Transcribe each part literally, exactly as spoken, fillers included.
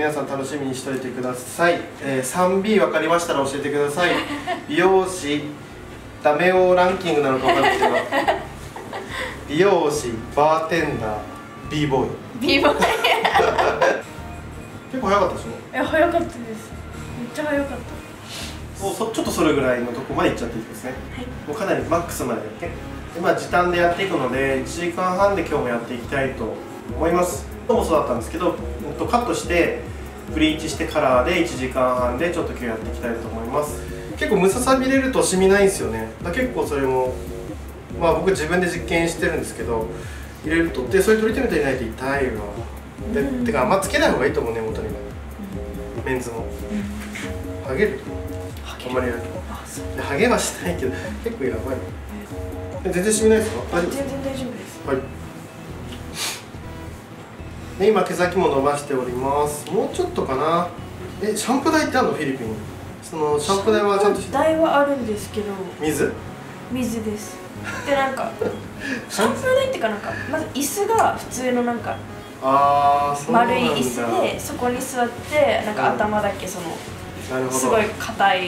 皆さん楽しみにしておいてください。えー、スリービー 分かりましたら教えてください。美容師ダメ男ランキングなのか分かんないけど美容師、バーテンダー、B ボーイ B ボーイ結構早かったですね。え、早かったです。めっちゃ早かった。もうそちょっとそれぐらいのとこまでいっちゃっていいですね、はい、もうかなりマックスまでやってで、まあ、時短でやっていくのでいちじかんはんで今日もやっていきたいと思います。今日もそうだったんですけどカットしてブリーチしてカラーでいちじかんはんでちょっと今日やっていきたいと思います。結構むささびれると染みないんですよね。だ結構それもまあ僕自分で実験してるんですけど入れるとでそれトリートメント入れないと痛いわで、うん、てかあんまつけない方がいいと思うね元にも、うん、メンズも、うん、ハゲるあんまりやるとハゲはしないけど結構やばい、うん、全然染みないですか？大丈夫ですか？全然大丈夫です。はいで今毛先も伸ばしております。もうちょっとかな。えシャンプー台ってあるのフィリピン？そのシャンプー台はちゃんとシャンプー台はあるんですけど水水ですでなんかシャンプー台ってかなんかまず椅子が普通のなんかあー丸い椅子でそこに座ってなんか頭だけその、うん、すごい硬い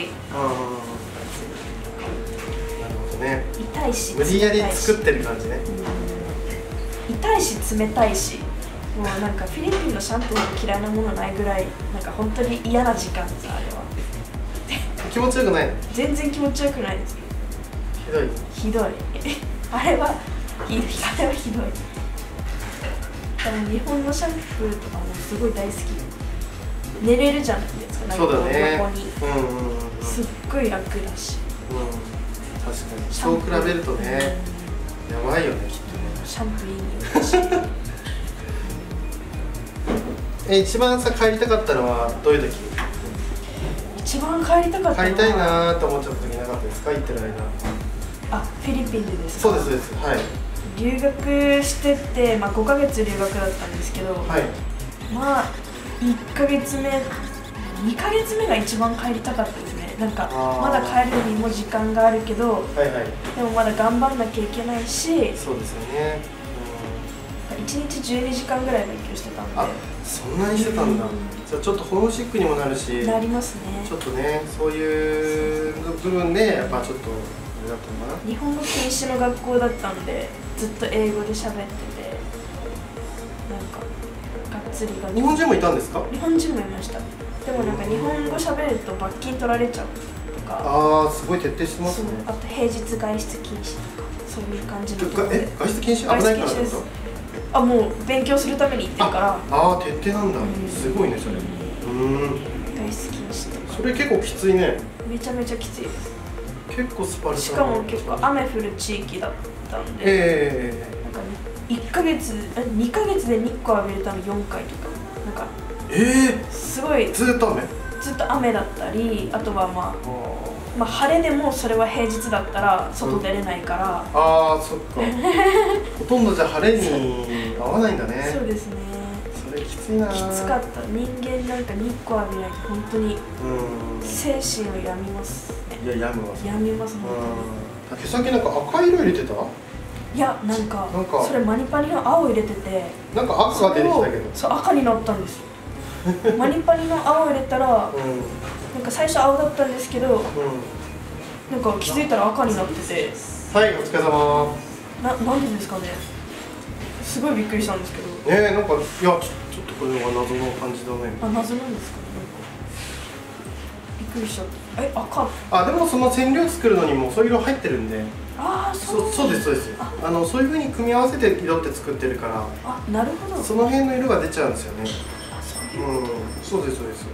ね痛いし無理やり作ってる感じね、うん、痛いし冷たいしもうなんかフィリピンのシャンプーも嫌いなものないぐらいなんか本当に嫌な時間ですあれは気持ちよくない？全然気持ちよくないです。ひどいひどいあれはひどいあれはひどい。でも日本のシャンプーとかもすごい大好き。寝れるじゃないですか。そうだね。すっごい楽だし、うん、確かにそう比べるとね、うん、やばいよねきっとね。シャンプーいい匂いえ一番さ帰りたかったのはどういう時？一番帰りたかったのは帰りたいなーと思っちゃった時なかったですか？行ってる間。あ、フィリピンでですか？そうですそうです。はい。留学してて、まあごかげつ留学だったんですけど、はい、まあいっかげつめ、にかげつめが一番帰りたかったですね。なんかまだ帰るにも時間があるけど、はいはい、でもまだ頑張んなきゃいけないし。そうですよね。いちにちじゅうにじかんぐらい勉強してたんで。あ、そんなにしてたんだ。じゃあちょっとホームシックにもなるしなりますね。ちょっとねそういう部分でやっぱちょっとあれだったのかな。日本語禁止の学校だったんでずっと英語で喋っててなんかがっつりが日本人もいたんですか？日本人もいました。でもなんか日本語喋ると罰金取られちゃうとかああすごい徹底してますね。あと平日外出禁止とかそういう感じのところで。え外出禁止危ないからってこと？あ、もう勉強するために行ってるから。ああ徹底なんだ、うん、すごいねそれ。うん大好きにして。それ結構きついね。めちゃめちゃきついです。結構スパルタ。しかも結構雨降る地域だったんで、えー、なんかいっかげつにかげつで日光浴びれたのよんかいとかなんかええー、すごいずっと雨ずっと雨だったりあとはまあまあ晴れでもそれは平日だったら外出れないから、うん、ああそっかほとんどじゃ晴れに合わないんだね。そうですね。それきついな。きつかった。人間なんか日光浴びないと本当に精神を病みます、うん、いや病むわ病みます本当に。毛先なんか赤い色入れてた？いやなんか、なんかそれマニパニの青入れててなんか赤が出てきたけどそう赤になったんですマニパニの青入れたら、うんなんか最初青だったんですけど、うん、なんか気づいたら赤になってて。はい、お疲れ様。な、なんでですかね。すごいびっくりしたんですけど。ええー、なんか、いや、ちょ、ちょっとこれは謎の感じだね。あ、謎なんですかね。びっくりしちゃった。え、赤。あ、でも、その染料作るのにも、そういう色入ってるんで。ああ、そう。そうです、そうです。あ、あの、そういう風に組み合わせて色って作ってるから。あ、なるほど。その辺の色が出ちゃうんですよね。あ、そういう。うん、そうです、そうです。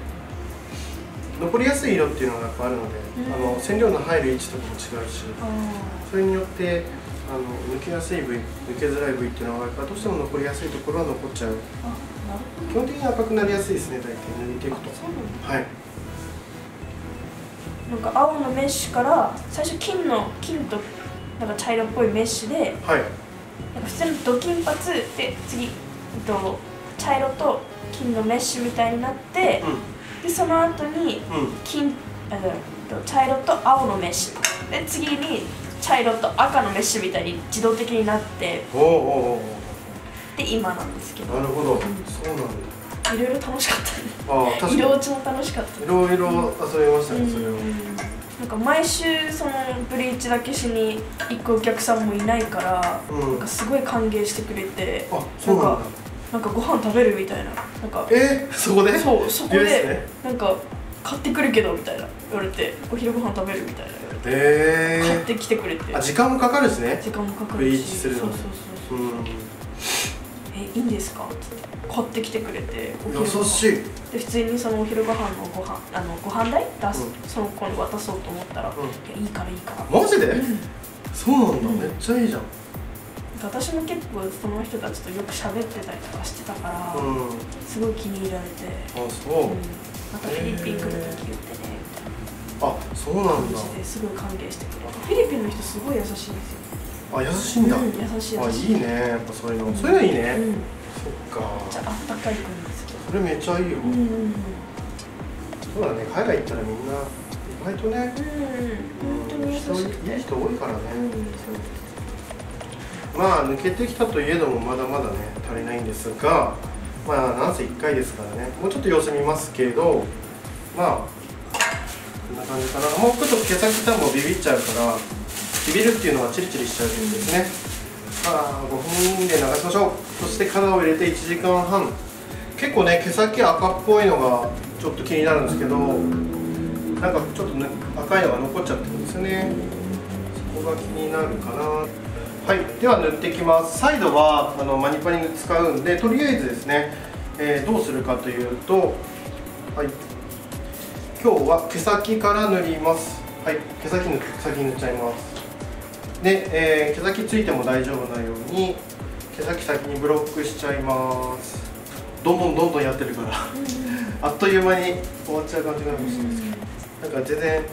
残りやすい色っていうのがやっぱあるので、うん、あの染料の入る位置とかも違うし、それによってあの抜けやすい部位、抜けづらい部位っていうのがあるからどうしても残りやすいところは残っちゃう。基本的に赤くなりやすいですね、大体塗っていくと。はい。なんか青のメッシュから最初金の金となんか茶色っぽいメッシュで、はい、なんか普通のド金髪で次と茶色と金のメッシュみたいになって。うんでその後に金、茶色と青のメッシュで次に茶色と赤のメッシュみたいに自動的になっておうおうおうで今なんですけど。なるほど、うん、そうなんだ。いろいろ楽しかったね。色落ちも楽しかった。いろいろ遊びましたね、うん、それを。なんか毎週そのブリーチだけしに行くお客さんもいないから、うん、なんかすごい歓迎してくれて、あ、そうなんだ。なんかなんかご飯食べるみたいな、なんかえー、そこでそうそこで、ね、なんか買ってくるけどみたいな言われて、お昼ご飯食べるみたいな言われて、えー、買ってきてくれて。あ、時間もかかるしね。時間もかかるし、ブリーチするの。そうそうそうそう、うん、え、いいんですかって買ってきてくれて、優しい。で普通にそのお昼ご飯のご飯あのご飯代出す、うん、その子に渡そうと思ったら、うん、いや、いいからいいから。マジで、うん、そうなんだ、うん、めっちゃいいじゃん。私も結構その人たちとよく喋ってたりとかしてたから、うん、すごい気に入られて。あ、そう、うん、またフィリピン来るとき言ってねみたいな。あ、そうなんだ。すごい歓迎してくれて。フィリピンの人すごい優しいんですよ。あ、優しいんだ、うん、優しい優しい。あ、いいね、やっぱそういうの、うん、そういうのいいね、うん、そっか。じゃあ、あったかい国ですけど、それめっちゃいいよ、うんうん、そうだね、海外行ったらみんな意外とね、うん、うん、本当に優しくていい人多いからね、うん、そうまあ抜けてきたといえどもまだまだね足りないんですが、まあなんせいっかいですからね、もうちょっと様子見ますけど、まあこんな感じかな。もうちょっと毛先多分ビビっちゃうから、ビビるっていうのはチリチリしちゃうんですね。まあごふんで流しましょう。そして型を入れていちじかんはん。結構ね毛先赤っぽいのがちょっと気になるんですけど、なんかちょっと、ね、赤いのが残っちゃってるんですよね。そこが気になるかな。はい、では塗っていきます。サイドはあのマニパリング使うんで、とりあえずですね、えー、どうするかというと、はい、今日は毛先から塗ります。はい、毛先塗っちゃいます。で、えー、毛先ついても大丈夫なように毛先先にブロックしちゃいます。どんどんどんどんやってるからあっという間に終わっちゃう感じになるんですけど、なんか全然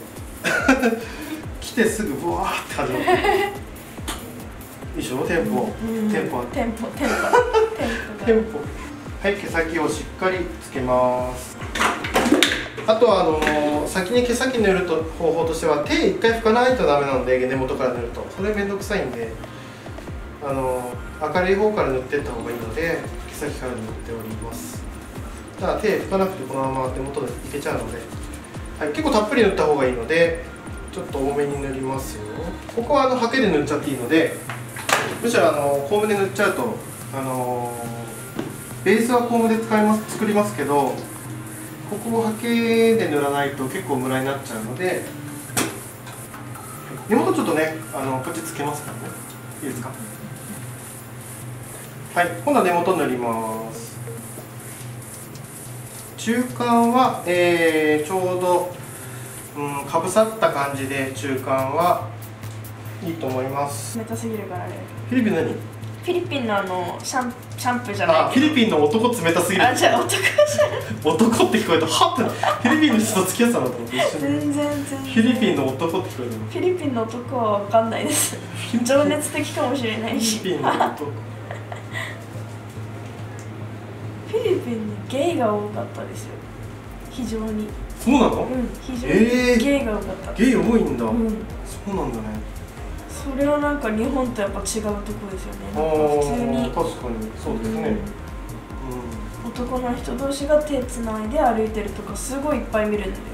来てすぐブワーって始まっていいでしょ。テンポテンポテンポテンポテンポ。はい、毛先をしっかりつけます。あとはあのー、先に毛先塗ると方法としては手一回拭かないとダメなので、根元から塗るとそれめんどくさいんで、あのー、明るい方から塗っていった方がいいので毛先から塗っております。ただ手拭かなくてこのまま根元でいけちゃうので、はい、結構たっぷり塗った方がいいのでちょっと多めに塗りますよ。ここはあのハケで塗っちゃっていいので、むしろあのコームで塗っちゃうと、あのー、ベースはコームで使います作りますけど、ここをハケで塗らないと結構ムラになっちゃうので、根元ちょっとねあのこっちつけますからね、いいですか。はい、今度は根元塗ります。中間は、えー、ちょうど、うん、かぶさった感じで中間はいいと思います。冷たすぎるからあれ。フィリピン何？フィリピンのあのシャンシャンプーじゃない。あ、フィリピンの男冷たすぎる。あ、じゃあ男じゃん。男って聞こえた。はってフィリピンの人と付き合ってたのと思って一緒に。全然全然。フィリピンの男って聞こえた。フィリピンの男はわかんないです。情熱的かもしれないし。フィリピンの男。フィリピンにゲイが多かったですよ。非常に。そうなの？うん、非常に。えー、ゲイが多かった。ゲイ多いんだ。うん、そうなんだね。それはなんか日本とやっぱ違うところですよね。なんか普通に。確かにそうですね。うん、男の人同士が手つないで歩いてるとかすごいいっぱい見るんだよ。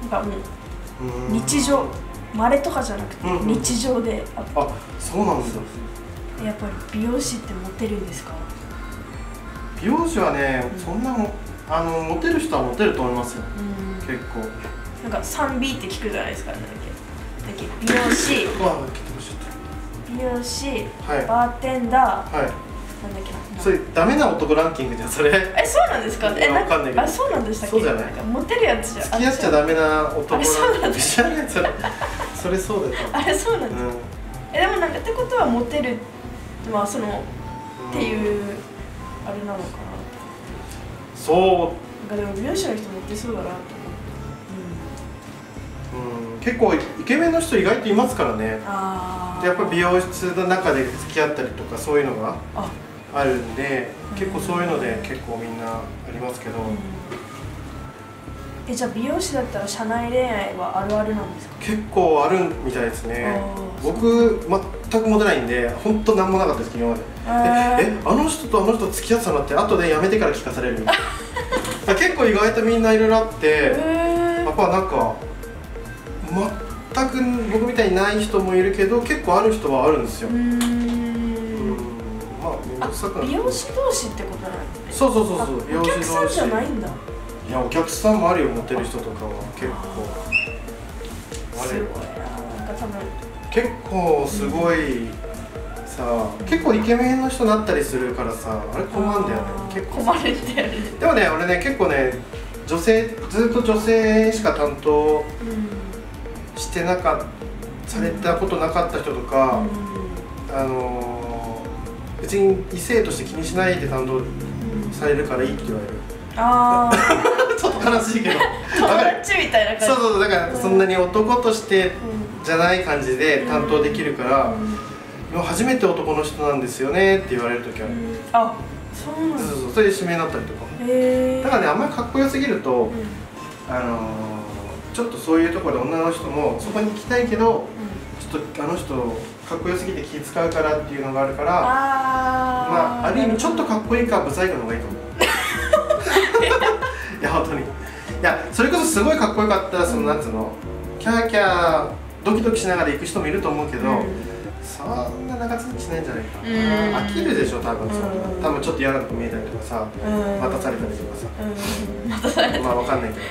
なんかもう日常、まれとかじゃなくて日常であった。あ、そうなんですよ。やっぱり美容師ってモテるんですか？美容師はね、うん、そんなもあのモテる人はモテると思いますよ。うん、結構。なんか スリービー って聞くじゃないですか。美容師、美容師、バーテンダー、なんだっけな。それダメな男ランキングじゃんそれ。え、そうなんですか。え、わかんないけど。あ、そうなんでしたっけ。そうじゃない。モテるやつじゃ。付き合っちゃダメな男ランキング。知らないやつ。それそうだよ。あれそうなんですか。え、でもなんかってことはモテる、まあそのっていうあれなのかな。そう。なんかでも美容師の人モテそうだな。結構イケメンの人意外といますからね。やっぱり美容室の中で付き合ったりとかそういうのがあるんで、結構そういうので結構みんなありますけど、うん、え、じゃあ美容師だったら社内恋愛はあるあるなんですか？結構あるみたいですね。僕全くモテないんで本当何もなかったです今まで。ええ、あの人とあの人付き合ってたのって後で辞めてから聞かされるみたいな結構意外とみんないろいろあって、やっぱなんか全く僕みたいにない人もいるけど結構ある人はあるんですよ。美容師同士ってことなんですね。そうそうそうそう、美容師同士。お客さんじゃないんだ。いや、お客さんもあるよ、モテる人とかは結構あるよ。結構すごいさ、結構イケメンの人になったりするからさ、あれ困るんだよね。結構困るんだよね。でもね、俺ね結構ね女性ずっと女性しか担当してなかされたことなかった人とか、あの別に異性として気にしないで担当されるからいいって言われる。ああちょっと悲しいけど友達みたいな感じ。そうそう、だからそんなに男としてじゃない感じで担当できるから、初めて男の人なんですよねって言われる時ある。あ、そうなんです。そうそう、それで指名になったりとか。だからね、あんまりかっこよすぎるとあのちょっとそういうところで女の人もそこに行きたいけど、ちょっとあの人かっこよすぎて気使うからっていうのがあるから、まあある意味ちょっとかっこいいかブサイクの方がいいと思ういや本当に、いやそれこそすごいかっこよかったらそのなんつうのキャーキャードキドキしながら行く人もいると思うけど、そんな長続きしないんじゃないかな。飽きるでしょ多分。さ多分ちょっと嫌なとこ見えたりとかさ、待たされたりとかさ、待たされたり、まあわかんないけど。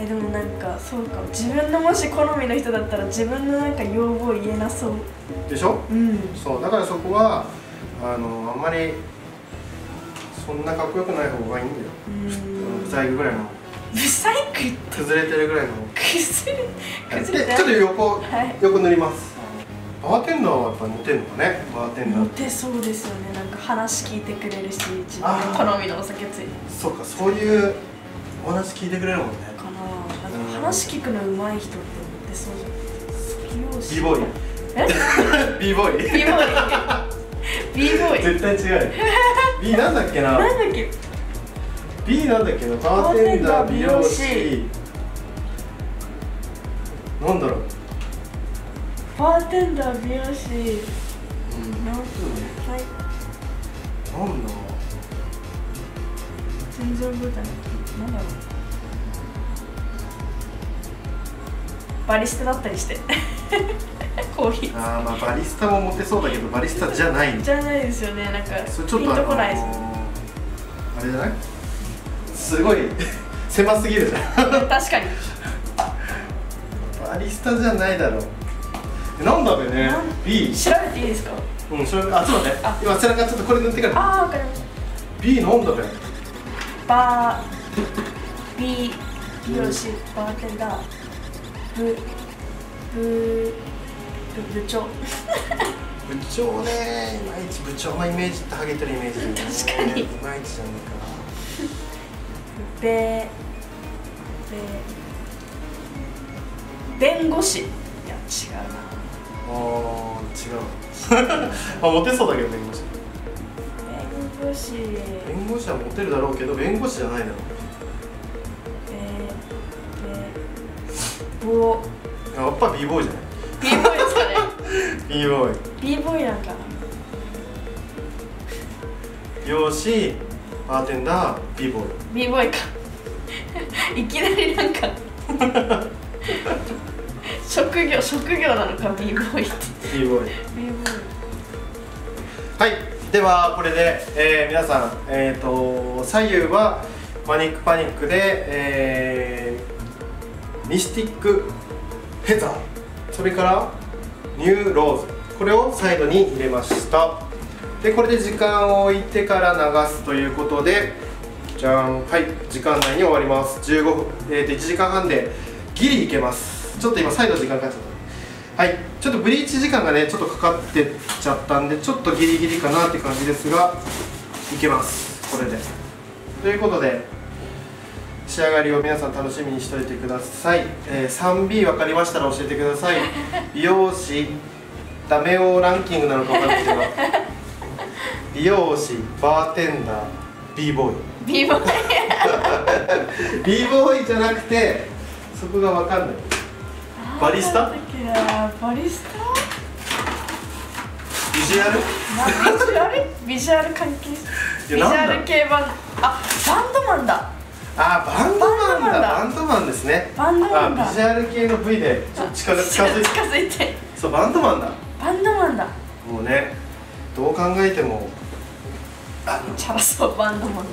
え、でもなんかそうか、自分のもし好みの人だったら自分のなんか要望を言えなそうでしょ。うん、そうだからそこはあのあんまりそんなかっこよくない方がいいんだよ。ブサイクぐらいの、ブサイク崩れてるぐらいの崩れ崩れてる。ちょっと横、はい、横塗ります。バーテンダーはやっぱモテるのかね。バーテンダーモテそうですよね。なんか話聞いてくれるし、自分の好みのお酒ついて。そうか、そういうお話聞いてくれるもんね。話聞くの上手い人って思ってそうじゃん。 B ボーイ。え？ B ボーイ B ボーイ B ボーイ絶対違う。 B なんだっけな、なんだっけ B なんだっけな。バーテンダー、美容師、なんだろう。バーテンダー、美容師、なんだろう、はい、なんだろう、全然覚えてない。なんだろう、バリスタだったりしてコーヒー。ああ、まあバリスタもモテそうだけどバリスタじゃないじゃないですよね。なんかそれちょっとピンとこないですよね。あれじゃない、すごい狭すぎるじゃん確かにバリスタじゃないだろう。なんだろうね。 B 調べていいですか？うん、調べて。あ、そうだね、今背中ちょっとこれ塗ってから。ああ、わかりました。 B なんだろうね。バー B 美容師、バーテンダー、部部部長部長ね。いまいち部長のイメージってハゲてるイメージだよね。確かにいまいちじゃないかな。べべ弁護士、いや違うな。あー違うまあモテそうだけど弁護士。弁護士弁護士はモテるだろうけど弁護士じゃないだろう。やっぱ B ボーイじゃない。 B ボーイですかね。 B ボーイ B ボーイなんかな。美容師、バーテンダー、B ボーイ B ボーイかいきなりなんか職業職業なのか B ボーイって。 B ボーイ B ボーイ、はい。ではこれで、えー、皆さん、えー、と左右はマニックパニックで、えーミスティックフェザー、それからニューローズ、これをサイドに入れました。でこれで時間を置いてから流すということで、じゃん、はい、時間内に終わります。じゅうごふん、えー、いちじかんはんでギリいけます。ちょっと今サイド時間かかっちゃった。はい、ちょっとブリーチ時間がねちょっとかかってっちゃったんで、ちょっとギリギリかなって感じですがいけます、これで。ということで仕上がりを皆さん楽しみにしておいてください。えー、スリービー 分かりましたら教えてください美容師ダメ男ランキングなのか分かんないけど美容師、バーテンダー、 B ボーイ B ボーイ b ボーイじゃなくて、そこがわかんない。バリスタ？バリスタ？ビジュアル？ビジュアル？ビジュアル関係？ビジュアル系バンド。あ、バンドマンだ。あ、バンドマンだ。バンドマンですね。バンドマンだ。ビジュアル系の V でちょっと近づいて。そう、バンドマンだ。バンドマンだ。もうね、どう考えてもチャラそうバンドマン。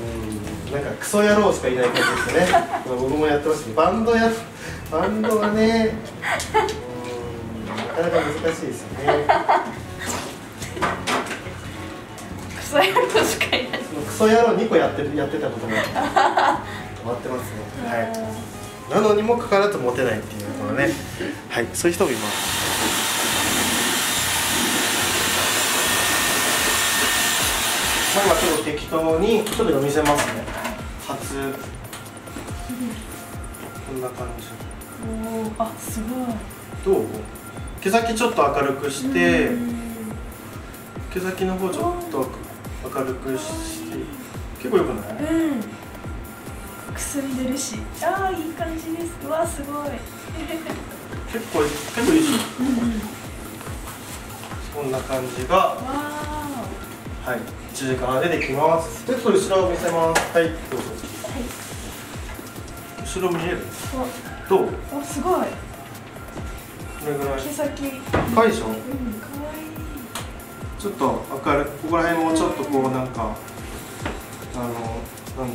なんかクソ野郎しかいない感じですね。僕もやってほしい。バンドやバンドはね、なかなか難しいですね。クソ野郎しかいない。クソ野郎にこやってやってたことも終わってますね。はい。なのにもかかわらずモテないっていうのはね。はい、そういう人もいます。まあちょっと適当にちょっと見せますね。初こんな感じ。おお、あ、すごい。どう？毛先ちょっと明るくして、毛先の方ちょっと明るくして、結構よくない？うん。くすんでるし、ああいい感じです。うわ、すごい。結構結構いいし。こんな感じが。わあ。はい。いちじかんでできます。で、後ろを見せます。はい、どうぞ。はい。後ろ見える。どう？お、すごい。これぐらい。毛先。可愛いでしょ？うん、可愛い。ちょっと明るい。ここら辺もちょっとこうなんか、あのなんだろう。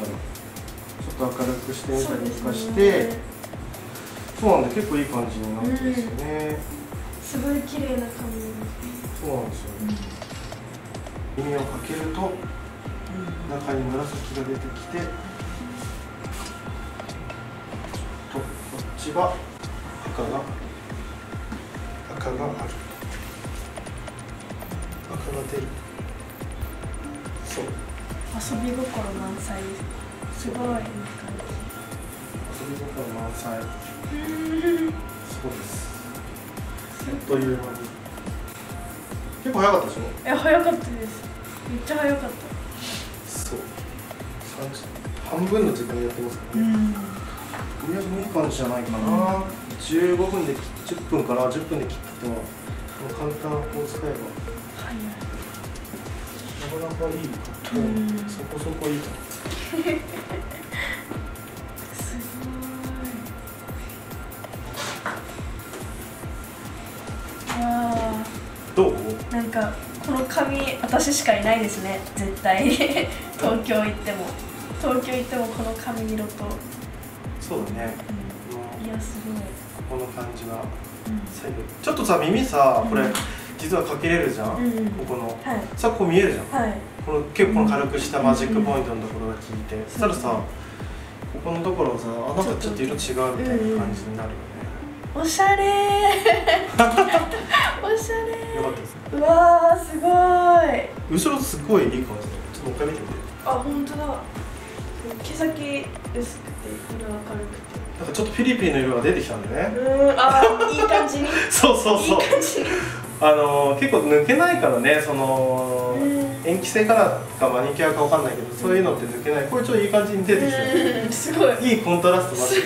ちょっと明るくしてみたりとかして、そうなんで結構いい感じになるんですよね。すごい綺麗な髪。そうなんですよ。耳をかけると中に紫が出てきて、ちょっとこっちは赤が赤がある、赤が出る。そう、遊び心満載。すごいいい感じ。遊び心満載。そうです。あっという間に。結構早かったでしょ？え、早かったです。めっちゃ早かった。そう。半分の時間やってますからね。うん。とりあえずもういい感じじゃないかな。じゅうごふんでじゅっぷんからじゅっぷんで切っても簡単にこう使えば。はい。なかなかいい。うん。そこそこいい。すごい。なんかこの髪私しかいないですね、絶対。東京行っても東京行ってもこの髪色と。そうだね、うん、いやすごい。この感じが、うん、ちょっとさ、耳さ、これ、うん、実はかけれるじゃん、うん、ここの、はい、さ、こう見えるじゃん、はい、この結構この軽くしたマジックポイントのところが効いて、うん、そしたらさ、ここのところさ、あ、なんかちょっと色違うみたいな感じになるよね、うん、おしゃれー。おしゃれ。よかったですね。うわあ、すごい。後ろすごいいい感じだ。ちょっともう一回見てみて。あ、本当だ。毛先薄くて、色明るくて。なんかちょっとフィリピンの色が出てきたんでね。うん、ああ、いい感じに。そうそうそう。いい感じに。あのー、結構抜けないからね、その塩基性からかマニキュアかわかんないけど、うん、そういうのって抜けない。これちょっといい感じに出てきた。うん、すごい。いいコントラストだし。